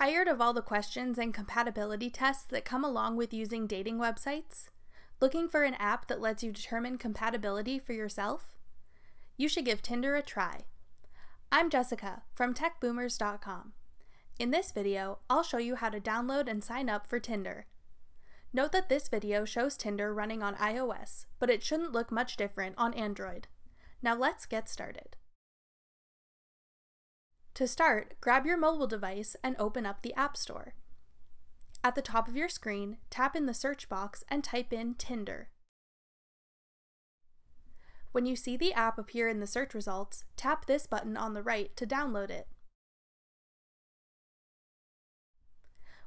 Tired of all the questions and compatibility tests that come along with using dating websites? Looking for an app that lets you determine compatibility for yourself? You should give Tinder a try. I'm Jessica from TechBoomers.com. In this video, I'll show you how to download and sign up for Tinder. Note that this video shows Tinder running on iOS, but it shouldn't look much different on Android. Now let's get started. To start, grab your mobile device and open up the App Store. At the top of your screen, tap in the search box and type in Tinder. When you see the app appear in the search results, tap this button on the right to download it.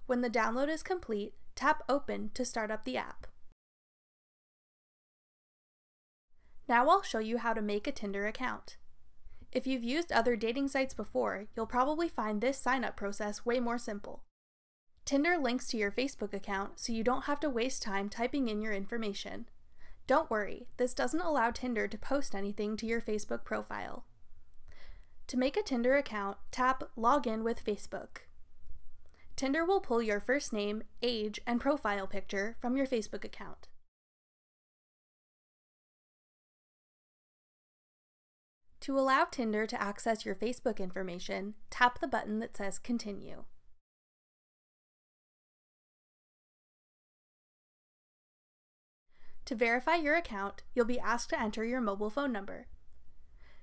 When the download is complete, tap Open to start up the app. Now I'll show you how to make a Tinder account. If you've used other dating sites before, you'll probably find this sign-up process way more simple. Tinder links to your Facebook account, so you don't have to waste time typing in your information. Don't worry, this doesn't allow Tinder to post anything to your Facebook profile. To make a Tinder account, tap Login with Facebook. Tinder will pull your first name, age, and profile picture from your Facebook account. To allow Tinder to access your Facebook information, tap the button that says Continue. To verify your account, you'll be asked to enter your mobile phone number.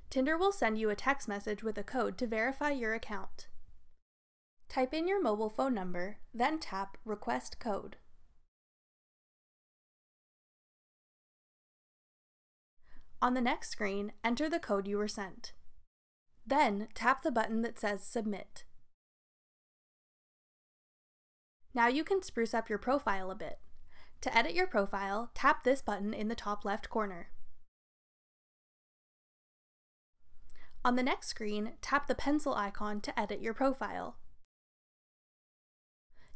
Tinder will send you a text message with a code to verify your account. Type in your mobile phone number, then tap Request Code. On the next screen, enter the code you were sent. Then, tap the button that says Submit. Now you can spruce up your profile a bit. To edit your profile, tap this button in the top left corner. On the next screen, tap the pencil icon to edit your profile.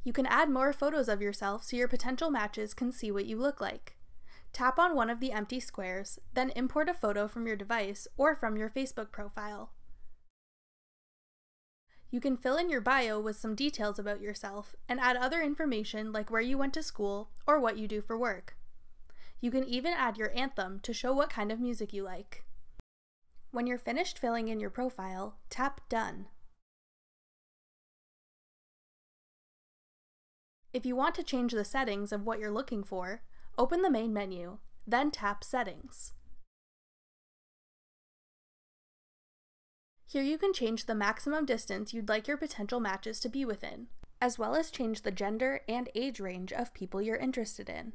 You can add more photos of yourself so your potential matches can see what you look like. Tap on one of the empty squares, then import a photo from your device or from your Facebook profile. You can fill in your bio with some details about yourself and add other information like where you went to school or what you do for work. You can even add your anthem to show what kind of music you like. When you're finished filling in your profile, tap Done. If you want to change the settings of what you're looking for, open the main menu, then tap Settings. Here you can change the maximum distance you'd like your potential matches to be within, as well as change the gender and age range of people you're interested in.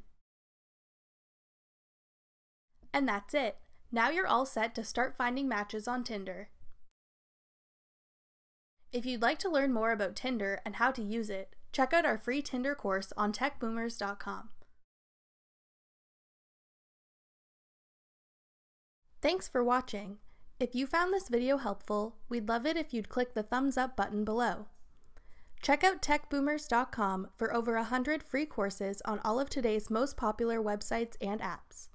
And that's it! Now you're all set to start finding matches on Tinder. If you'd like to learn more about Tinder and how to use it, check out our free Tinder course on techboomers.com. Thanks for watching. If you found this video helpful, we'd love it if you'd click the thumbs up button below. Check out techboomers.com for over 100 free courses on all of today's most popular websites and apps.